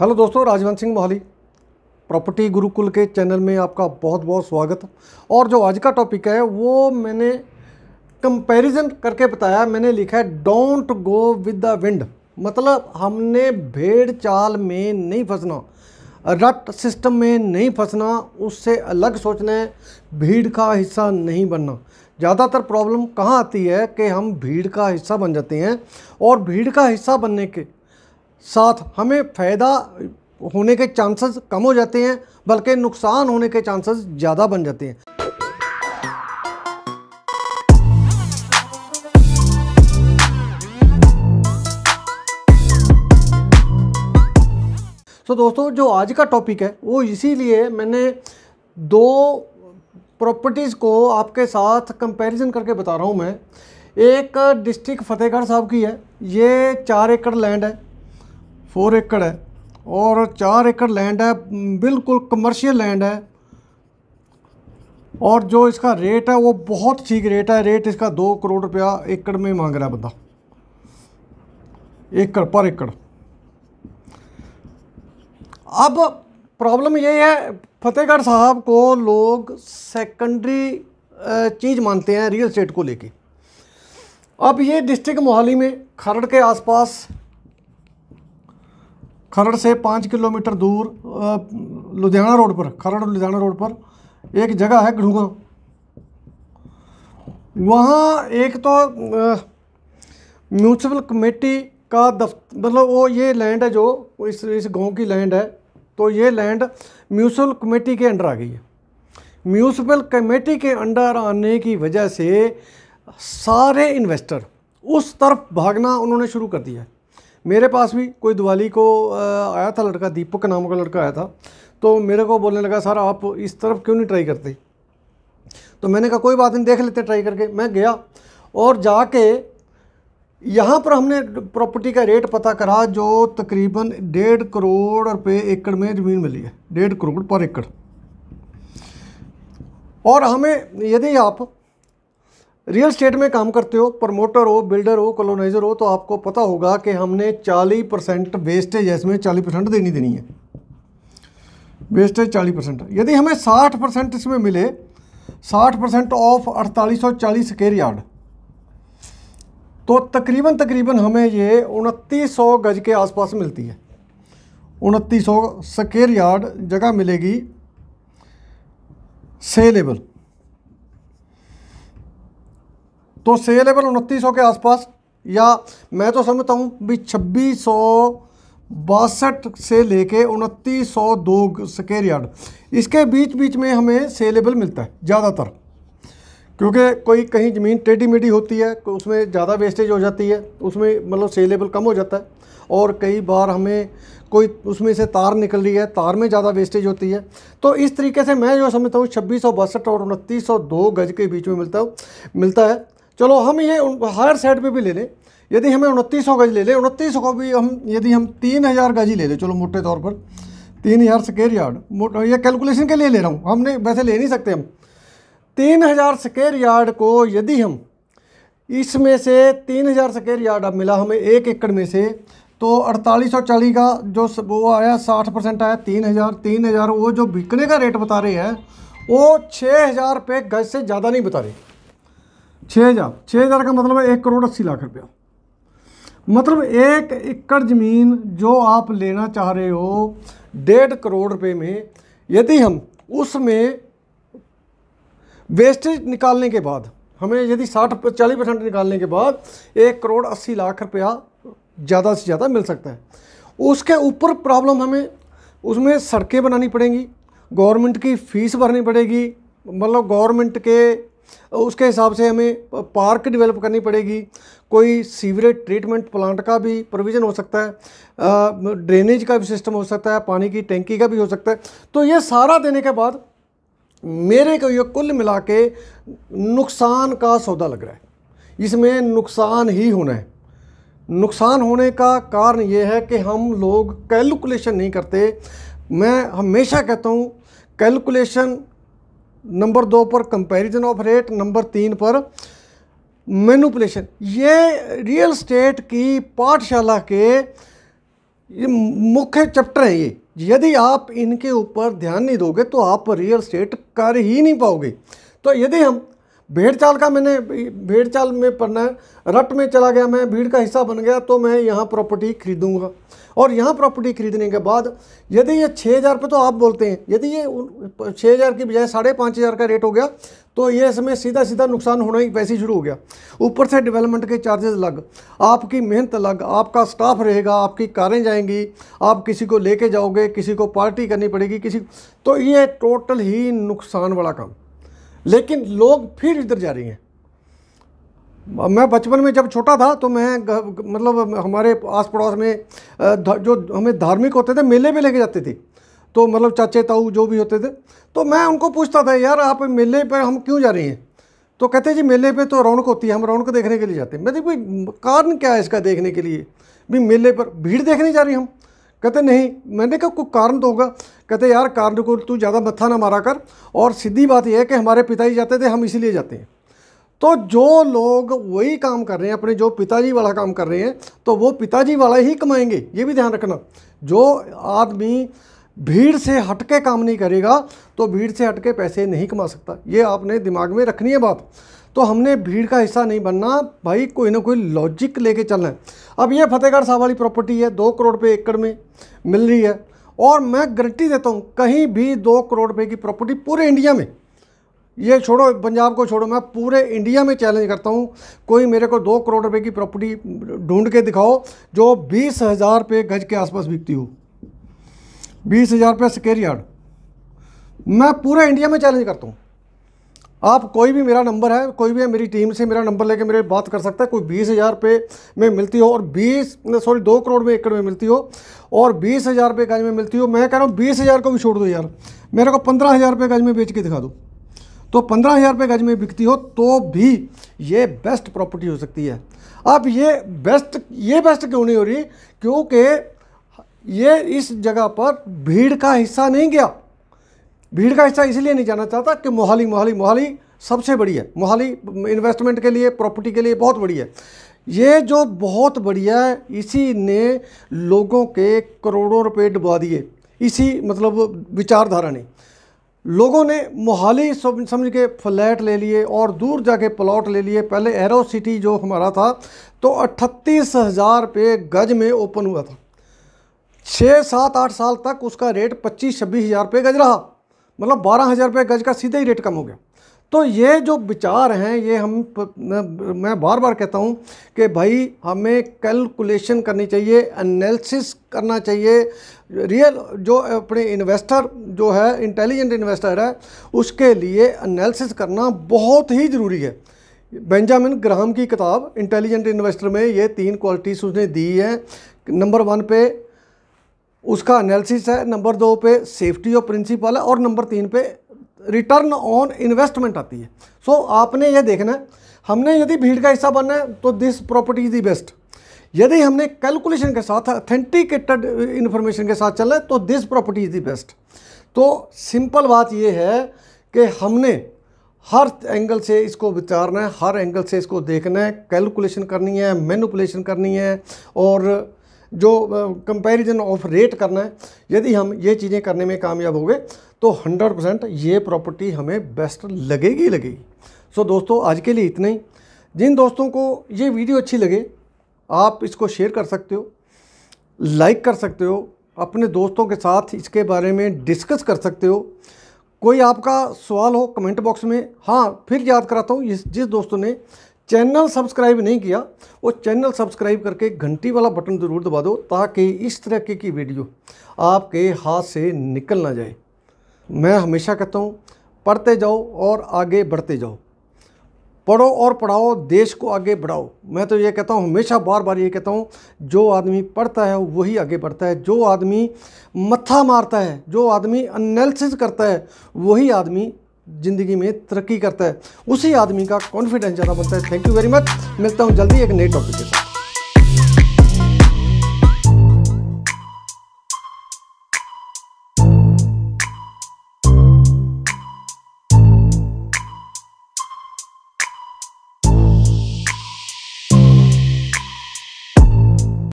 Hello दोस्तों, Rajwant Singh Mohali property Gurukul के channel में आपका बहुत बहुत स्वागत। और जो आज का टॉपिक है वो मैंने कंपैरिजन करके बताया। मैंने लिखा है don't go with the wind, मतलब हमने भेड़ चाल में नहीं फंसना, रट सिस्टम में नहीं फंसना, उससे अलग सोचना है, भीड़ का हिस्सा नहीं बनना। ज़्यादातर प्रॉब्लम कहाँ आती है कि हम भीड़ का हिस्सा बन जाते हैं और भीड़ का हिस्सा बनने के साथ हमें फ़ायदा होने के चांसेस कम हो जाते हैं, बल्कि नुकसान होने के चांसेस ज़्यादा बन जाते हैं। तो दोस्तों जो आज का टॉपिक है वो इसीलिए मैंने दो प्रॉपर्टीज़ को आपके साथ कंपैरिजन करके बता रहा हूँ। मैं एक डिस्ट्रिक्ट फतेहगढ़ साहब की है, ये 4 एकड़ लैंड है, 4 एकड़ है और 4 एकड़ लैंड है, बिल्कुल कमर्शियल लैंड है। और जो इसका रेट है वो बहुत ठीक रेट है, रेट इसका 2 करोड़ रुपया एकड़ में मांग रहा है बंदा, एकड़ पर एकड़। अब प्रॉब्लम ये है, फतेहगढ़ साहब को लोग सेकेंडरी चीज़ मानते हैं रियल एस्टेट को लेके। अब ये डिस्ट्रिक्ट मोहाली में खरड़ के आसपास, खरड़ से 5 किलोमीटर दूर लुधियाना रोड पर, खरड़ लुधियाना रोड पर एक जगह है गढ़ूगा। वहाँ एक तो म्यूनसिपल कमेटी का दफ्तर, मतलब वो ये लैंड है जो इस गांव की लैंड है, तो ये लैंड म्यूनसिपल कमेटी के अंडर आ गई है। म्यूनसिपल कमेटी के अंडर आने की वजह से सारे इन्वेस्टर उस तरफ भागना उन्होंने शुरू कर दिया है। मेरे पास भी कोई दिवाली को आया था लड़का, दीपक नाम का लड़का आया था, तो मेरे को बोलने लगा सर आप इस तरफ क्यों नहीं ट्राई करते। तो मैंने कहा कोई बात नहीं, देख लेते ट्राई करके। मैं गया और जाके यहाँ पर हमने प्रॉपर्टी का रेट पता करा जो तकरीबन 1.5 करोड़ रुपए एकड़ में ज़मीन मिली है, 1.5 करोड़ पर एकड़। और हमें, यदि आप रियल स्टेट में काम करते हो, प्रमोटर हो, बिल्डर हो, कॉलोनाइजर हो, तो आपको पता होगा कि हमने 40% वेस्टेज है, इसमें 40% देनी है, वेस्टेज 40%। यदि हमें 60% इसमें मिले, 60% ऑफ 4840 स्क्वायर यार्ड, तो तकरीबन हमें ये 2900 गज के आसपास मिलती है। 2900 स्क्वायर यार्ड जगह मिलेगी सेलेबल, तो सेलेबल 2900 के आसपास, या मैं तो समझता हूँ भी 2662 से लेके 2902 स्क्वायर यार्ड, इसके बीच में हमें सेलेबल मिलता है ज़्यादातर, क्योंकि कोई कहीं ज़मीन टेढ़ी मेढ़ी होती है उसमें ज़्यादा वेस्टेज हो जाती है, उसमें मतलब सेलेबल कम हो जाता है। और कई बार हमें कोई उसमें से तार निकल रही है, तार में ज़्यादा वेस्टेज होती है। तो इस तरीके से मैं जो समझता हूँ 2662 और 2902 गज के बीच में मिलता है। चलो हम ये हायर साइड पे भी ले लें, यदि हमें 2900 गज ले लें, 2900 को भी हम, यदि हम 3000 गज ही ले लें, चलो मोटे तौर पर 3000 स्क्वायर यार्ड, ये कैलकुलेशन के लिए ले रहा हूँ, हमने वैसे ले नहीं सकते हम। 3000 स्क्वायर यार्ड को यदि हम इसमें से 3000 स्क्वायर यार्ड अब मिला हमें 1 एकड़ में से, तो 4840 का जो वो आया 60% आया 3000, वो जो बिकने का रेट बता रहे हैं वो 6000 रुपये गज से ज़्यादा नहीं बता रहे। 6000 का मतलब है 1 करोड़ 80 लाख रुपया, मतलब 1 एकड़ ज़मीन जो आप लेना चाह रहे हो 1.5 करोड़ रुपए में, यदि हम उसमें वेस्टेज निकालने के बाद हमें, यदि 40% निकालने के बाद 1 करोड़ 80 लाख रुपया ज़्यादा से ज़्यादा मिल सकता है। उसके ऊपर प्रॉब्लम हमें, उसमें सड़कें बनानी पड़ेंगी, गवर्नमेंट की फ़ीस भरनी पड़ेगी, मतलब गवर्नमेंट के उसके हिसाब से हमें पार्क डेवलप करनी पड़ेगी, कोई सीवरेज ट्रीटमेंट प्लांट का भी प्रोविज़न हो सकता है, ड्रेनेज का भी सिस्टम हो सकता है, पानी की टैंकी का भी हो सकता है। तो ये सारा देने के बाद मेरे को ये कुल मिला के नुकसान का सौदा लग रहा है, इसमें नुकसान ही होना है। नुकसान होने का कारण ये है कि हम लोग कैलकुलेशन नहीं करते। मैं हमेशा कहता हूँ कैलकुलेशन, नंबर 2 पर कंपैरिजन ऑफ रेट, नंबर 3 पर मैनिपुलेशन। ये रियल स्टेट की पाठशाला के ये मुख्य चैप्टर हैं ये। यदि आप इनके ऊपर ध्यान नहीं दोगे तो आप रियल एस्टेट कर ही नहीं पाओगे। तो यदि हम भेड़चाल का, मैंने भेड़चाल में पढ़ना है, रट में चला गया, मैं भीड़ का हिस्सा बन गया तो मैं यहाँ प्रॉपर्टी खरीदूंगा और यहाँ प्रॉपर्टी खरीदने के बाद यदि ये 6000 पे तो आप बोलते हैं, यदि ये 6000 की बजाय 5500 का रेट हो गया तो ये इसमें सीधा सीधा नुकसान होना ही वैसे ही शुरू हो गया। ऊपर से डेवलपमेंट के चार्जेस अलग, आपकी मेहनत अलग, आपका स्टाफ रहेगा, आपकी कारें जाएंगी, आप किसी को लेके जाओगे, किसी को पार्टी करनी पड़ेगी, किसी, तो ये टोटल ही नुकसान वाला काम। लेकिन लोग फिर इधर जा रही हैं। मैं बचपन में जब छोटा था तो मैं मतलब हमारे आस पड़ोस में जो हमें धार्मिक होते थे मेले में लेके जाते थे, तो मतलब चाचे ताऊ जो भी होते थे, तो मैं उनको पूछता था, यार आप मेले पर हम क्यों जा रहे हैं? तो कहते जी मेले पे तो रौनक होती है, हम रौनक देखने के लिए जाते हैं। मैं देखो कारण क्या है इसका, देखने के लिए भी मेले पर भीड़ देखने जा रही हम। कहते नहीं, मैंने कहा कोई कारण तो होगा। कहते यार कारण को तू ज़्यादा मत्था ना मारा कर, और सीधी बात यह है कि हमारे पिताजी जाते थे, हम इसीलिए जाते हैं। तो जो लोग वही काम कर रहे हैं, अपने जो पिताजी वाला काम कर रहे हैं, तो वो पिताजी वाला ही कमाएंगे, ये भी ध्यान रखना। जो आदमी भीड़ से हट के काम नहीं करेगा तो भीड़ से हट के पैसे नहीं कमा सकता, ये आपने दिमाग में रखनी है बात। तो हमने भीड़ का हिस्सा नहीं बनना भाई, कोई ना कोई लॉजिक लेके चलना है। अब ये फतेहगढ़ साहब वाली प्रॉपर्टी है, 2 करोड़ रुपए एकड़ में मिल रही है, और मैं गारंटी देता हूँ कहीं भी 2 करोड़ रुपए की प्रॉपर्टी पूरे इंडिया में, ये छोड़ो पंजाब को छोड़ो, मैं पूरे इंडिया में चैलेंज करता हूँ, कोई मेरे को 2 करोड़ रुपए की प्रॉपर्टी ढूंढ के दिखाओ जो 20,000 रुपये गज के आसपास बिकती हो, 20,000 रुपये स्क्वायर यार्ड, मैं पूरे इंडिया में चैलेंज करता हूँ। आप कोई भी मेरा नंबर है, कोई भी है मेरी टीम से मेरा नंबर लेके मेरे बात कर सकता है, कोई 20,000 रुपये में मिलती हो और 2 करोड़ में एकड़ में मिलती हो और 20,000 रुपये गज में मिलती हो, मैं कह रहा हूँ 20,000 को भी छोड़ दो यार, मेरे को 15,000 रुपये गज में बेच के दिखा दो, तो 15,000 रुपये गज में बिकती हो तो भी ये बेस्ट प्रॉपर्टी हो सकती है। अब ये बेस्ट क्यों नहीं हो रही? क्योंकि ये इस जगह पर भीड़ का हिस्सा नहीं गया। भीड़ का हिस्सा इसलिए नहीं जाना चाहता कि मोहाली सबसे बड़ी है, मोहाली इन्वेस्टमेंट के लिए, प्रॉपर्टी के लिए बहुत बड़ी है। ये जो बहुत बढ़िया है, इसी ने लोगों के करोड़ों रुपए डुबा दिए, इसी मतलब विचारधारा ने। लोगों ने मोहाली समझ के फ्लैट ले लिए और दूर जाके प्लॉट ले लिए। पहले एरो सिटी जो हमारा था तो 38,000 रुपये गज में ओपन हुआ था, 6-8 साल तक उसका रेट 25-26,000 रुपये गज रहा, मतलब 12,000 रुपये गज का सीधा ही रेट कम हो गया। तो ये जो विचार हैं ये हम, मैं बार बार कहता हूँ कि भाई हमें कैलकुलेशन करनी चाहिए, एनालिसिस करना चाहिए। रियल जो अपने इन्वेस्टर जो है, इंटेलिजेंट इन्वेस्टर है, उसके लिए एनालिसिस करना बहुत ही ज़रूरी है। बेंजामिन ग्राहम की किताब इंटेलिजेंट इन्वेस्टर में ये 3 क्वालिटीज़ उसने दी है। नंबर 1 पे उसका एनालिसिस है, नंबर 2 पे सेफ्टी और प्रिंसिपल है, और नंबर 3 पे रिटर्न ऑन इन्वेस्टमेंट आती है। सो आपने ये देखना है, हमने यदि भीड़ का हिस्सा बनना है तो this property is the best. यदि हमने कैलकुलेशन के साथ, ऑथेंटिकेटेड इन्फॉर्मेशन के साथ चले तो this property is the best. तो सिंपल बात ये है कि हमने हर एंगल से इसको विचारना है, हर एंगल से इसको देखना है, कैलकुलेशन करनी है, मैनिपुलेशन करनी है, और जो कंपैरिजन ऑफ रेट करना है। यदि हम ये चीज़ें करने में कामयाब हो गए तो 100% ये प्रॉपर्टी हमें बेस्ट लगेगी। सो दोस्तों आज के लिए इतना ही। जिन दोस्तों को ये वीडियो अच्छी लगे आप इसको शेयर कर सकते हो, लाइक कर सकते हो, अपने दोस्तों के साथ इसके बारे में डिस्कस कर सकते हो। कोई आपका सवाल हो कमेंट बॉक्स में। हाँ, फिर याद कराता हूँ, जिस दोस्तों ने चैनल सब्सक्राइब नहीं किया वो चैनल सब्सक्राइब करके घंटी वाला बटन ज़रूर दबा दो, ताकि इस तरह की वीडियो आपके हाथ से निकल ना जाए। मैं हमेशा कहता हूँ पढ़ते जाओ और आगे बढ़ते जाओ, पढ़ो और पढ़ाओ, देश को आगे बढ़ाओ। मैं तो ये कहता हूँ, हमेशा बार बार ये कहता हूँ, जो आदमी पढ़ता है वही आगे बढ़ता है, जो आदमी मत्था मारता है, जो आदमी एनालिसिस करता है वही आदमी ज़िंदगी में तरक्की करता है, उसी आदमी का कॉन्फिडेंस ज़्यादा बनता है। थैंक यू वेरी मच, मिलता हूँ जल्दी एक नए टॉपिक के साथ।